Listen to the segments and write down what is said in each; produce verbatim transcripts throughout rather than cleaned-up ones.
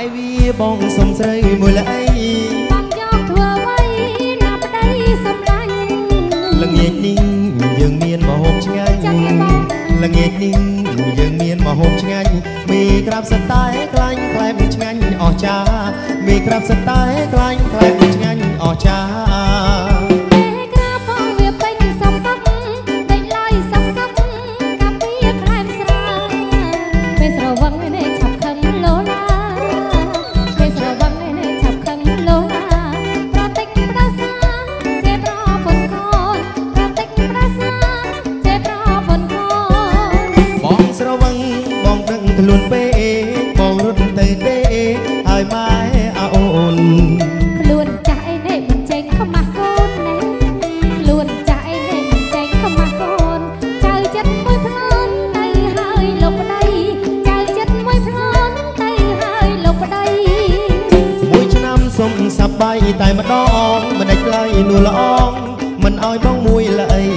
ไม่วีบองสมใจมวยไหลปักยอมทั่วไว้นับได้สำรันละเงียดนิ่งยังเมียนมาหอบชะงันละเงียดนิ่งยังเมียนมาหอบชะงันมีครับสไตล์กลายกลายเป็นชะงันออกจ้ามีครับสไตล์กลายกลายเป็นชะงันออกจ้าลุนเป้มองรุ่นเตยเต้ไอ้ไม้อาโอนลวนใจเด็กมันเจ๊งเข้ามาโกนลวนใจเด็กมันเจ๊งเข้ามาโกนเจ้าจัดมวยพลอนในหายหลบได้เจ้าจัดมวยพลอนในหายหลบได้มวยชนะสมสบายแต่มาดองมันได้ไกลหนูละอองมันอ้อยบ้องมวยเลย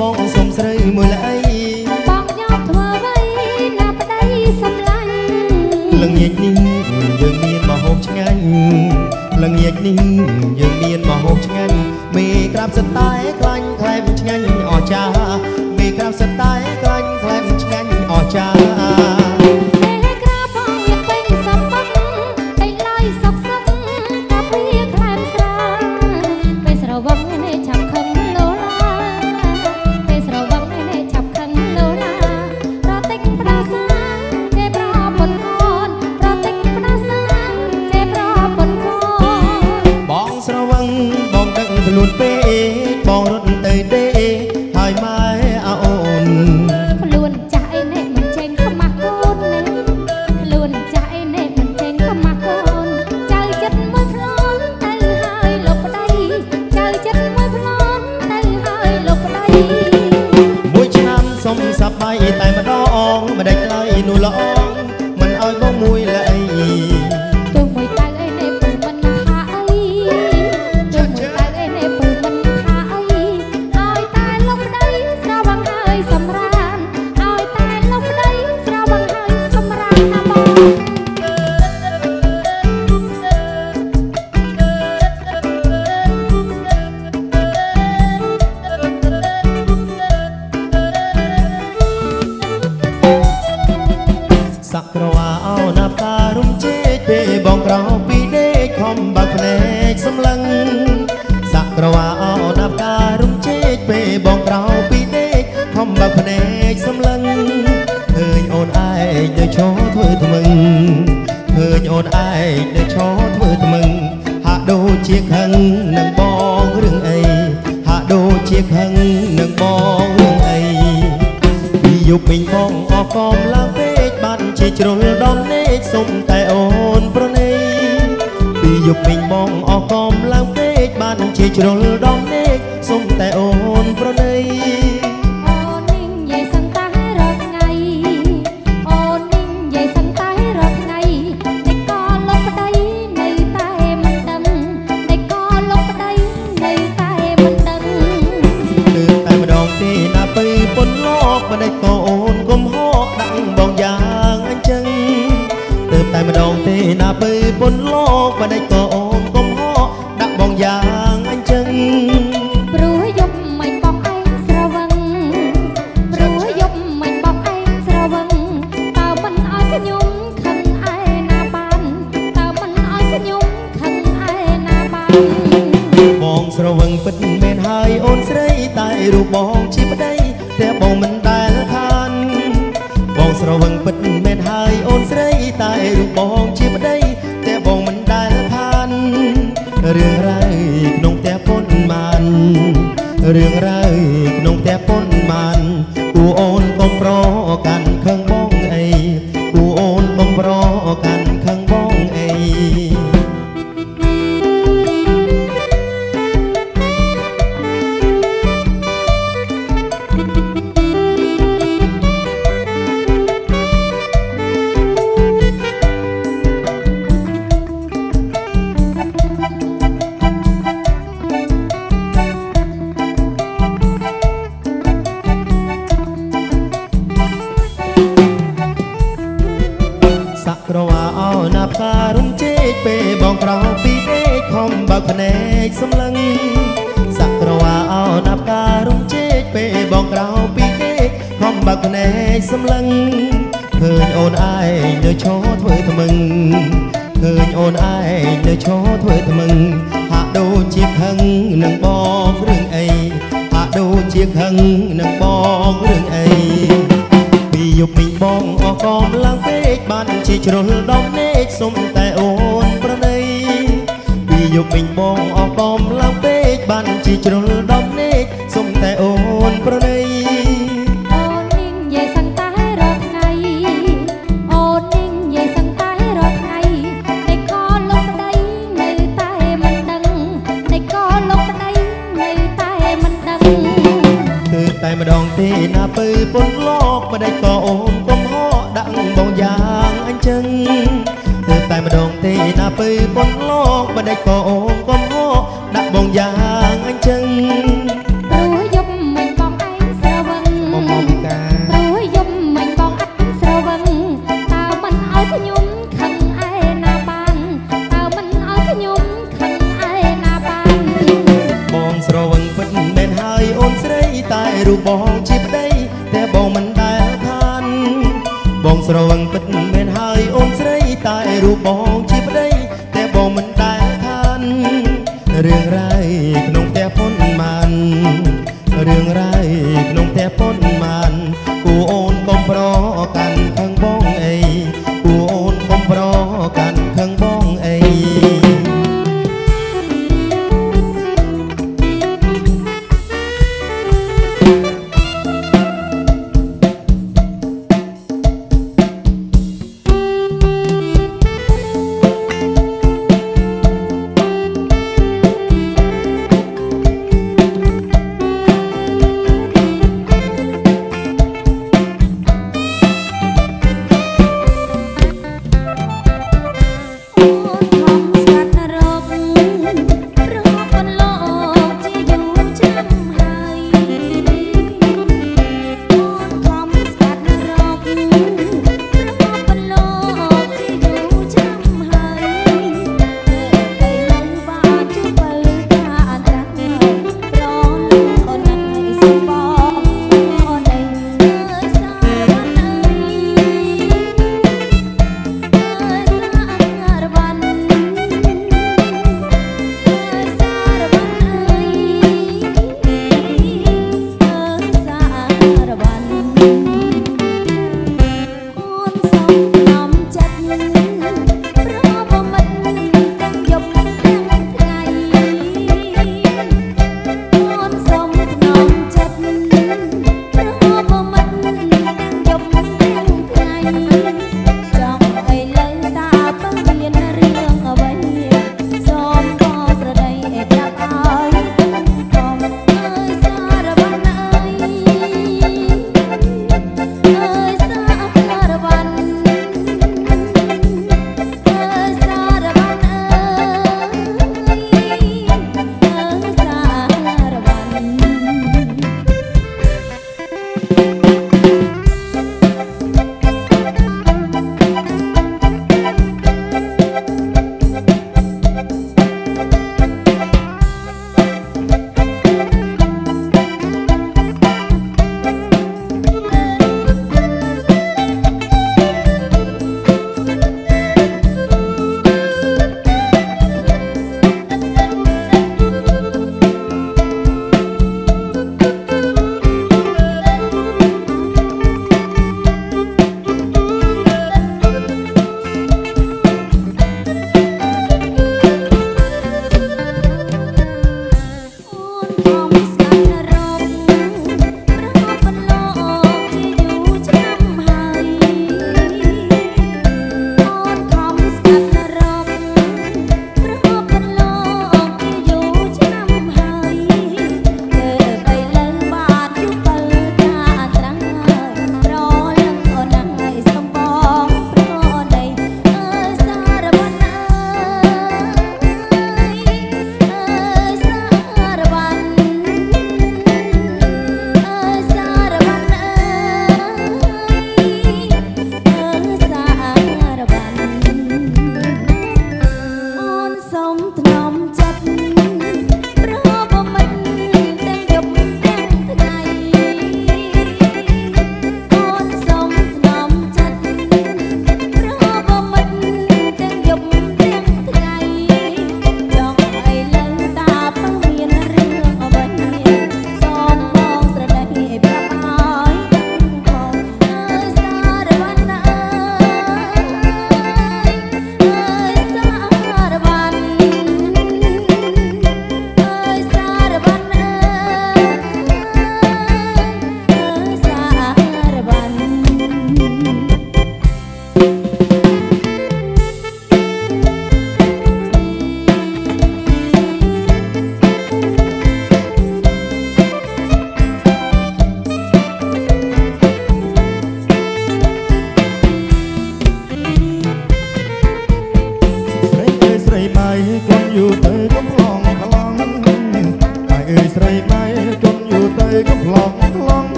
บ้องสมสยมวยไหลบ้องยอมทั่วไว้นับได้สำลันละเงียดนิ่งยังเมียนมาหอบชะงันละเงียดนิ่งยังเมียนมาหอบชะงันมีกราบสไตล์กลั่นแคลมชะงันออกจ้ามีกราบสไตล์กลั่นแคลมชะงันออกจ้าลุนเป้บองรถเตยเด้หายไม้อาโอนลวนใจเด็กมันเจ๊งเข้ามาโกนลวนใจเด็กมันเจ๊งเข้ามาโกนเจ้าจัดมวยพลอนเตยหายหลบได้เจ้าจัดมวยพลอนเตยหายหลบได้มวยชนะสมสบายแต่มาดองมาได้ไกลหนูละอองมันอ้อยบ้องมวยเลยสักรวาเอาหน้าตารุ่มเจ๊เต้บ้องเราปีเด็กคอมบักแผลสำลังสักรวาเอาหน้าตารุ่มเจ๊เต้บ้องเราปีเด็กคอมบักแผลสำลังเฮยโอนไอเดชโชว์ถ้วยทมึงเฮยโอนไอเดชโชว์ถ้วยทมึงหาดูเชียงหังนังบ้องเรื่องไอหาดูเชียงหังนังบ้องเรื่องไอมียุบมิงบ้องออกกอมลาเบ้านเชี่ยจรลดอนเนกสมแต่โอนพระเนยปีหยุบมิงมองออกกอมลางเนกบ้านเชี่ยจรลดอนเนกสมแต่โอนพระเนยโอนิ่งใหญ่สังตาให้รอดไงโอนิ่งใหญ่สังตาให้รอดไงในกอลบได้ในตามันดำในกอลบได้ในตามันดำลืมแต่มาดองตีนาปีปนลอกมาได้โตโอนกลมห่อดังบองยาแต่มาดองเตนาไปบนโลกมาได้ก็อมก้มห้อดักบองอย่างอันจังรู้ยมไม่บอกไอ้สระวังรู้ยมไม่บอกไอ้สระวังตามันอ้อยขยุมขังไอ้นาบานตามันอ้อยขยุมขังไอ้นาบานมองสระวังเป็นเมนหายโอนใส่ตายรูปมองชีพได้แต่มองมันตายละคาสระวังปิดแม่นหายโอนใส่ตายรูปบองชีบได้แต่บองมันได้ละพันเรื่องไรนงแต่ปนมันเรื่องไรนงแต่ปนมันกูโอนกลมปร เป้บองกรองปีเด็กคอมบากแผนกสำลังสักระว่าเอานับการุงเจ๊กเป้บองกรองปีเด็กคอมบากแผนกสำลังเฮินโอนไอเนื้อโชว์ถ้วยทมึงเฮินโอนไอเนื้อโชว์ถ้วยทมึงหาดูจีบหังหนังบอกเรื่องไอหาดูจีบหังหนังบอกเรื่องไอปีหยกมิ่งบองออกกองล้างเป๊กบันชีชรุลดอกเนกสมแต่โอนประเดยปีหยกมิ่งบองออกกองล้างเป๊กบันชีชรุลดอกเนกสมแต่โอนประเดยมาดองตีนาปื้ปนลอกมาได้ก่ออมก้มห่อดังบองยางอันจึงเธอแต่มาดองตีนาปื้ปนลอกมาได้ก่ออมก้มห่อดังบองยางอันจึงรู้ยมมันกองไอ้เสวังรู้ยมมันกองไอ้เสวังตามันเอาขยุ้มขังไอ้นาปันตามันเอาขยุ้มขังไอ้นาปันบองเสวังเปิดแมนหายโอนเสรตายรูปบองจีบได้แต่บองมันได้ทันบองสระวังปิดแม่นหายโอนใส่ตายรูปบองจีบได้แต่บองมันได้ทันเรื่องไรขนมแต่พ้นมันเรื่องไรขนมแต่พ้นมันกูโอนกองปลอกันข้างบองไอกูโอนกองปลอกันข้างบองไอ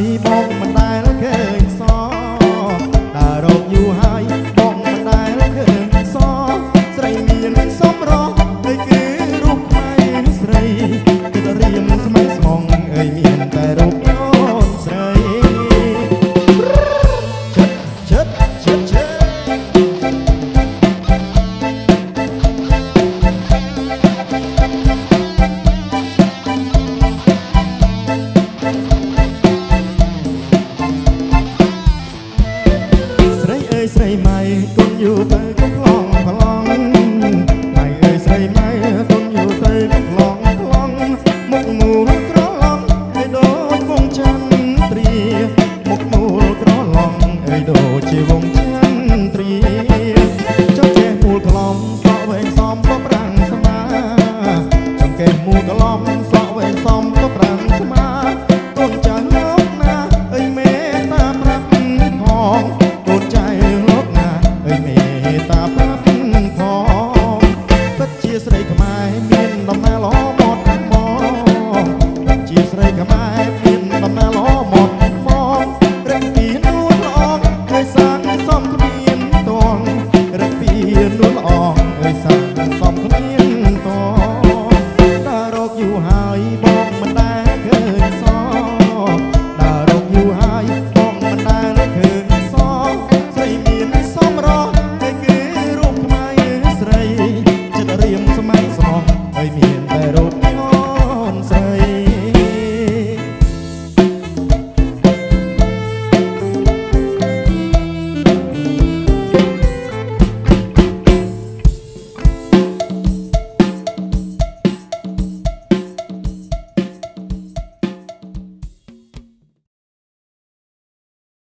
อยมอง